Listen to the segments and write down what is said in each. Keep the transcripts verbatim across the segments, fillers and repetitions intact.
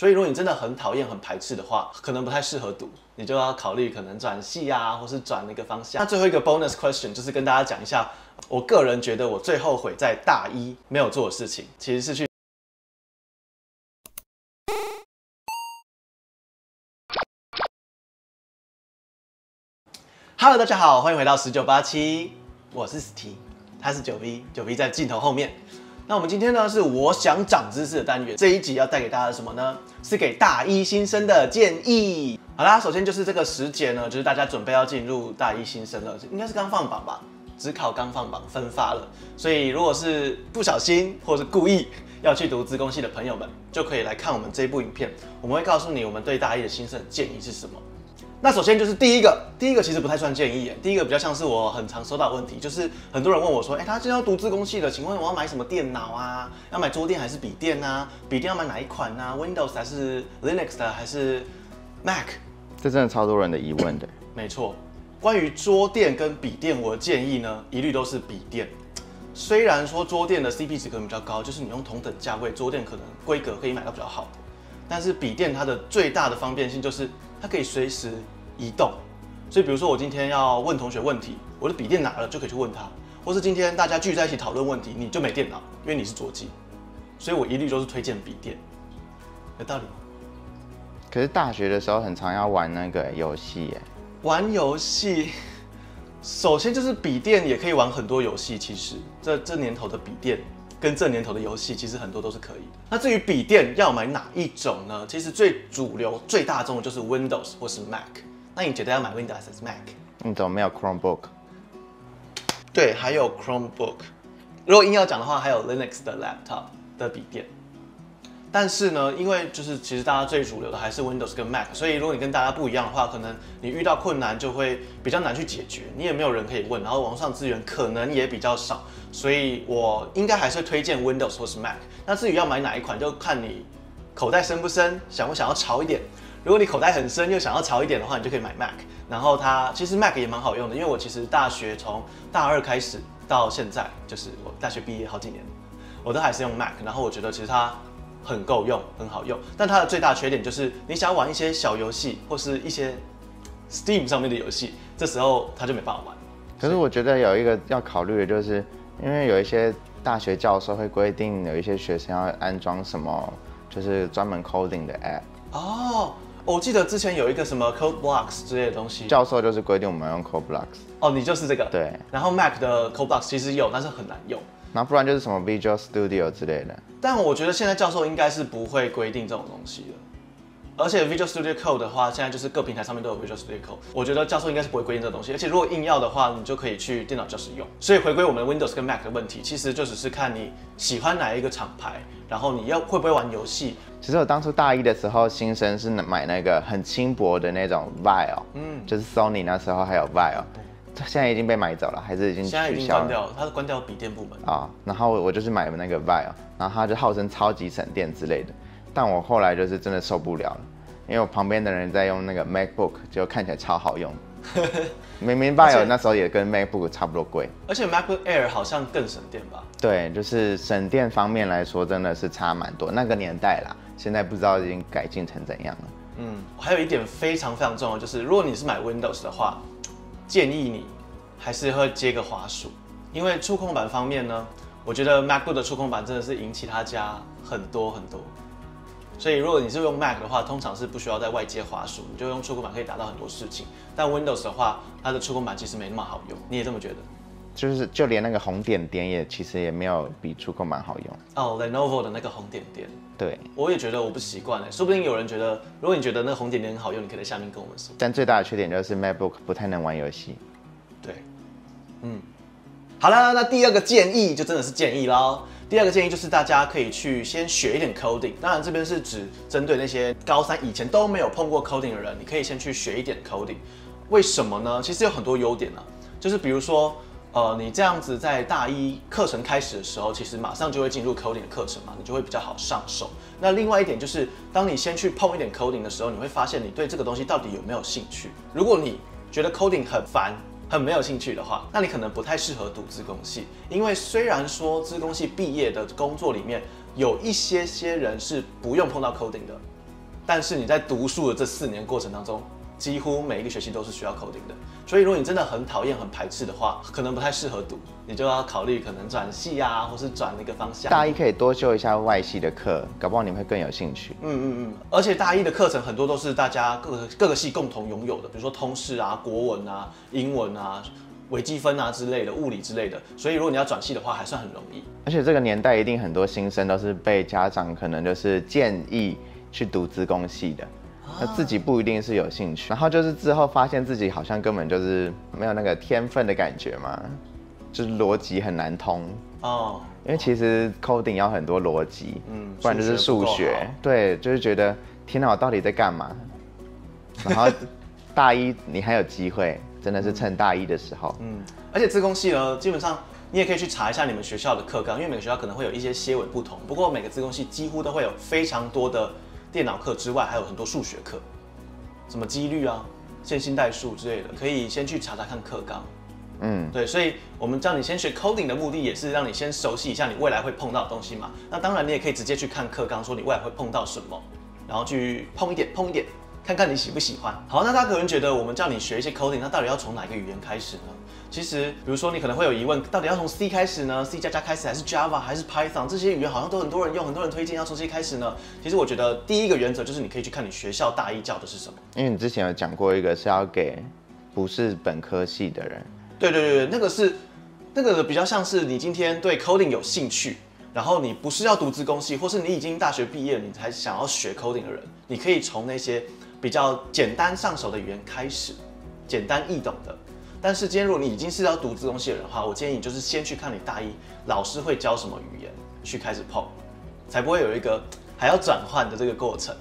所以如果你真的很讨厌、很排斥的话，可能不太适合读，你就要考虑可能转系啊，或是转那个方向。那最后一个 bonus question 就是跟大家讲一下，我个人觉得我最后悔在大一没有做的事情，其实是去。 Hello， 大家好，欢迎回到十九八七，我是史提，他是 九 V，九 V 在镜头后面。那我们今天呢是我想长知识的单元，这一集要带给大家什么呢？是给大一新生的建议。好啦，首先就是这个时节呢，就是大家准备要进入大一新生了，应该是刚放榜吧，指考刚放榜分发了，所以如果是不小心或是故意要去读资工系的朋友们，就可以来看我们这部影片，我们会告诉你我们对大一的新生的建议是什么。 那首先就是第一个，第一个其实不太算建议耶，第一个比较像是我很常收到的问题，就是很多人问我说，哎、欸，他今天要读资工系的，请问我要买什么电脑啊？要买桌电还是笔电啊？笔电要买哪一款啊 ？Windows 还是 Linux 的还是 Mac？ 这真的超多人的疑问的。没错，关于桌电跟笔电，我的建议呢，一律都是笔电。虽然说桌电的 C P 值可能比较高，就是你用同等价位，桌电可能规格可以买到比较好的，但是笔电它的最大的方便性就是。 它可以随时移动，所以比如说我今天要问同学问题，我的笔电拿了就可以去问他，或是今天大家聚在一起讨论问题，你就没电脑，因为你是桌机，所以我一律都是推荐笔电，有道理吗？可是大学的时候很常要玩那个游戏，哎，玩游戏，首先就是笔电也可以玩很多游戏，其实这这年头的笔电。 跟这年头的游戏，其实很多都是可以的。那至于笔电要买哪一种呢？其实最主流、最大众的就是 Windows 或是 Mac。那你觉得要买 Windows 还是 Mac？ 你怎么没有 Chromebook？ 对，还有 Chromebook。如果硬要讲的话，还有 Linux 的 laptop 的笔电。但是呢，因为就是其实大家最主流的还是 Windows 跟 Mac， 所以如果你跟大家不一样的话，可能你遇到困难就会比较难去解决，你也没有人可以问，然后网上资源可能也比较少。 所以我应该还是推荐 Windows 或是 Mac。那至于要买哪一款，就看你口袋深不深，想不想要潮一点。如果你口袋很深又想要潮一点的话，你就可以买 Mac。然后它其实 Mac 也蛮好用的，因为我其实大学从大二开始到现在，就是我大学毕业好几年，我都还是用 Mac。然后我觉得其实它很够用，很好用。但它的最大缺点就是，你想要玩一些小游戏或是一些 Steam 上面的游戏，这时候它就没办法玩。可是我觉得有一个要考虑的就是。 因为有一些大学教授会规定，有一些学生要安装什么，就是专门 coding 的 app。哦，我记得之前有一个什么 Code Blocks 之类的东西，教授就是规定我们要用 Code Blocks。哦，你就是这个。对。然后 Mac 的 Code Blocks 其实有，但是很难用。那不然就是什么 Visual Studio 之类的。但我觉得现在教授应该是不会规定这种东西的。 而且 Visual Studio Code 的话，现在就是各平台上面都有 Visual Studio Code。我觉得教授应该是不会规定这东西，而且如果硬要的话，你就可以去电脑教室用。所以回归我们 Windows 跟 Mac 的问题，其实就只是看你喜欢哪一个厂牌，然后你要会不会玩游戏。其实我当初大一的时候，新生是买那个很轻薄的那种 Vio， 嗯，就是 Sony 那时候还有 Vio， 现在已经被买走了，还是已经取消了？现在已经关掉了，它是关掉笔电部门啊、哦。然后我就是买那个 Vio， 然后它就号称超级省电之类的。 但我后来就是真的受不了了，因为我旁边的人在用那个 MacBook， 就看起来超好用。明明 Vio 那时候也跟 MacBook 差不多贵，而且 MacBook Air 好像更省电吧？对，就是省电方面来说真的是差蛮多。那个年代啦，现在不知道已经改进成怎样了。嗯，还有一点非常非常重要，就是如果你是买 Windows 的话，建议你还是会接个滑鼠，因为触控板方面呢，我觉得 MacBook 的触控板真的是赢其他家很多很多。 所以如果你是用 Mac 的话，通常是不需要在外接滑鼠，你就用触控板可以达到很多事情。但 Windows 的话，它的触控板其实没那么好用，你也这么觉得？就是就连那个红点点也其实也没有比触控板好用。哦、oh, ，Lenovo 的那个红点点。对，我也觉得我不习惯哎，说不定有人觉得，如果你觉得那个红点点很好用，你可以在下面跟我们说。但最大的缺点就是 MacBook 不太能玩游戏。对，嗯，好啦，那第二个建议就真的是建议喽。 第二个建议就是大家可以去先学一点 coding， 当然这边是指针对那些高三以前都没有碰过 coding 的人，你可以先去学一点 coding。为什么呢？其实有很多优点啊，就是比如说，呃，你这样子在大一课程开始的时候，其实马上就会进入 coding 的课程嘛，你就会比较好上手。那另外一点就是，当你先去碰一点 coding 的时候，你会发现你对这个东西到底有没有兴趣。如果你觉得 coding 很烦， 很没有兴趣的话，那你可能不太适合读资工系，因为虽然说资工系毕业的工作里面有一些些人是不用碰到 coding 的，但是你在读书的这四年过程当中，几乎每一个学期都是需要 coding 的。所以如果你真的很讨厌、很排斥的话，可能不太适合读，你就要考虑可能转系啊，或是转那个方向。大一可以多修一下外系的课，搞不好你会更有兴趣。嗯嗯嗯，而且大一的课程很多都是大家各个各个系共同拥有的，比如说通识啊、国文啊、英文啊。 微积分啊之类的，物理之类的，所以如果你要转系的话，还算很容易。而且这个年代一定很多新生都是被家长可能就是建议去读资工系的，那自己不一定是有兴趣，然后就是之后发现自己好像根本就是没有那个天分的感觉嘛，就是逻辑很难通哦，因为其实 coding 要很多逻辑，嗯，不然就是数学，对，就是觉得天哪，我到底在干嘛？然后大一你还有机会。 真的是趁大一的时候，嗯，而且资工系呢，基本上你也可以去查一下你们学校的课纲，因为每个学校可能会有一些些微不同。不过每个资工系几乎都会有非常多的电脑课之外，还有很多数学课，什么几率啊、线性代数之类的，可以先去查查看课纲。嗯，对，所以我们叫你先学 coding 的目的也是让你先熟悉一下你未来会碰到的东西嘛。那当然你也可以直接去看课纲，说你未来会碰到什么，然后去碰一点，碰一点。 看看你喜不喜欢。好，那大家可能觉得我们叫你学一些 coding， 那到底要从哪个语言开始呢？其实，比如说你可能会有疑问，到底要从 C 开始呢 ？C 加加开始，还是 Java， 还是 Python？ 这些语言好像都很多人用，很多人推荐要从这些开始呢。其实我觉得第一个原则就是你可以去看你学校大一教的是什么。因为你之前有讲过一个是要给不是本科系的人。对对对对，那个是那个比较像是你今天对 coding 有兴趣。 然后你不是要读资工系，或是你已经大学毕业了，你才想要学 coding 的人，你可以从那些比较简单上手的语言开始，简单易懂的。但是今天如果你已经是要读资工系的人的话，我建议你就是先去看你大一老师会教什么语言，去开始碰，才不会有一个还要转换的这个过程。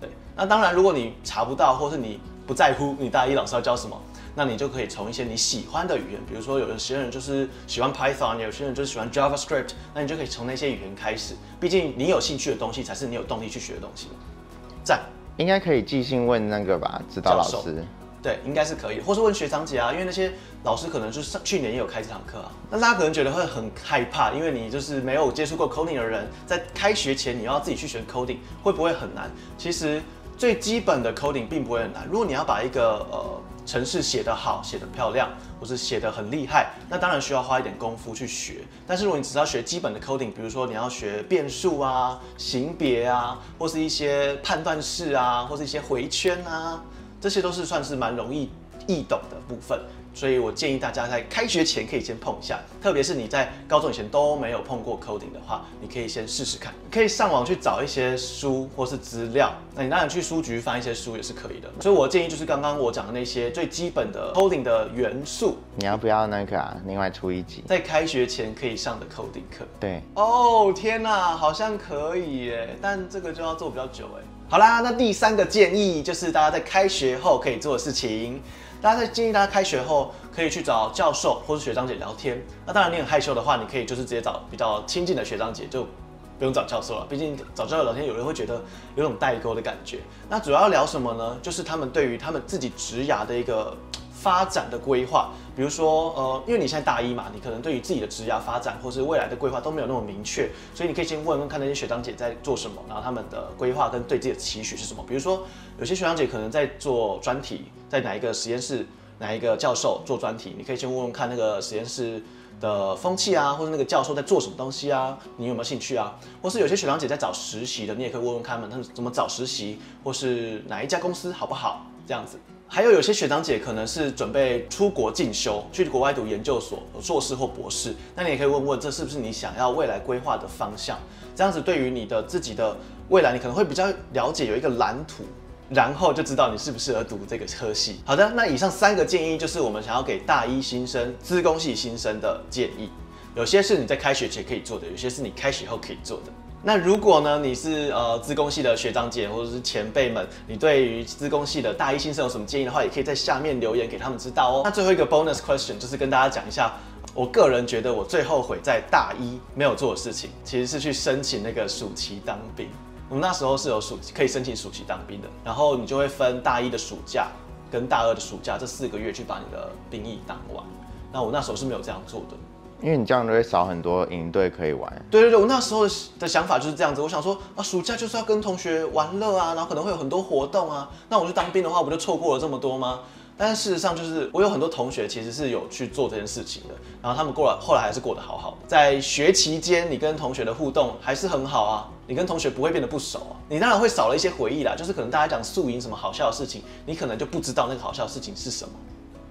对，那当然如果你查不到，或是你不在乎你大一老师要教什么。 那你就可以从一些你喜欢的语言，比如说有些人就是喜欢 Python， 有些人就是喜欢 JavaScript， 那你就可以从那些语言开始。毕竟你有兴趣的东西才是你有动力去学的东西。赞，应该可以寄信问那个吧，指导老师。对，应该是可以，或是问学长姐啊，因为那些老师可能就是去年也有开这堂课啊。那大家可能觉得会很害怕，因为你就是没有接触过 coding 的人，在开学前你要自己去学 coding， 会不会很难？其实最基本的 coding 并不会很难，如果你要把一个呃。 程式写得好，写得漂亮，或是写得很厉害，那当然需要花一点功夫去学。但是如果你只要学基本的 coding， 比如说你要学变数啊、型别啊，或是一些判断式啊，或是一些回圈啊，这些都是算是蛮容易易懂的部分。所以我建议大家在开学前可以先碰一下，特别是你在高中以前都没有碰过 coding 的话，你可以先试试看。可以上网去找一些书或是资料，那你当然去书局翻一些书也是可以的。所以我建议就是刚刚我讲的那些最基本的 coding 的元素，你要不要那个啊？另外出一集，在开学前可以上的 coding 课。对。哦天哪，好像可以耶，但这个就要做比较久哎。好啦，那第三个建议就是大家在开学后可以做的事情。 大家在建议大家开学后可以去找教授或是学长姐聊天。那当然，你很害羞的话，你可以就是直接找比较亲近的学长姐，就不用找教授了。毕竟找教授聊天，有人会觉得有种代沟的感觉。那主要聊什么呢？就是他们对于他们自己职涯的一个发展的规划。比如说，呃，因为你现在大一嘛，你可能对于自己的职涯发展或是未来的规划都没有那么明确，所以你可以先问问看那些学长姐在做什么，然后他们的规划跟对自己的期许是什么。比如说，有些学长姐可能在做专题。 在哪一个实验室，哪一个教授做专题，你可以先问问看那个实验室的风气啊，或者那个教授在做什么东西啊，你有没有兴趣啊？或是有些学长姐在找实习的，你也可以问问看他们他们怎么找实习，或是哪一家公司好不好这样子。还有有些学长姐可能是准备出国进修，去国外读研究所、硕士或博士，那你也可以问问这是不是你想要未来规划的方向？这样子对于你的自己的未来，你可能会比较了解有一个蓝图。 然后就知道你适不适合读这个科系。好的，那以上三个建议就是我们想要给大一新生、资工系新生的建议。有些是你在开学前可以做的，有些是你开学后可以做的。那如果呢，你是呃资工系的学长姐或者是前辈们，你对于资工系的大一新生有什么建议的话，也可以在下面留言给他们知道哦。那最后一个 bonus question 就是跟大家讲一下。 我个人觉得，我最后悔在大一没有做的事情，其实是去申请那个暑期当兵。我们那时候是有暑可以申请暑期当兵的，然后你就会分大一的暑假跟大二的暑假这四个月去把你的兵役当完。那我那时候是没有这样做的，因为你这样就会少很多营队可以玩。对对对，我那时候的想法就是这样子。我想说啊，暑假就是要跟同学玩乐啊，然后可能会有很多活动啊。那我去当兵的话，我不就错过了这么多吗？但是事实上就是我有很多同学其实是有去做这件事情的，然后他们过来后来还是过得好好的。在学期间，你跟同学的互动还是很好啊，你跟同学不会变得不熟啊。你当然会少了一些回忆啦，就是可能大家讲宿营什么好笑的事情，你可能就不知道那个好笑的事情是什么。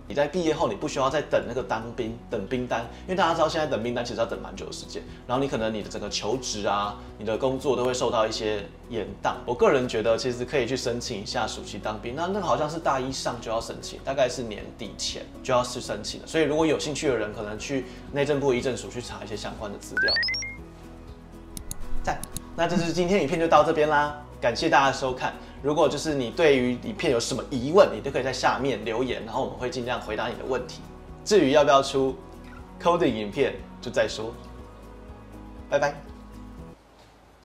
你在毕业后，你不需要再等那个当兵等兵单，因为大家知道现在等兵单其实要等蛮久的时间。然后你可能你的整个求职啊，你的工作都会受到一些延宕。我个人觉得其实可以去申请一下暑期当兵，那那个好像是大一上就要申请，大概是年底前就要去申请了。所以如果有兴趣的人，可能去内政部医政署去查一些相关的资料。赞，那这是今天影片就到这边啦。 感谢大家收看。如果就是你对于影片有什么疑问，你都可以在下面留言，然后我们会尽量回答你的问题。至于要不要出 coding 影片，就再说。拜拜。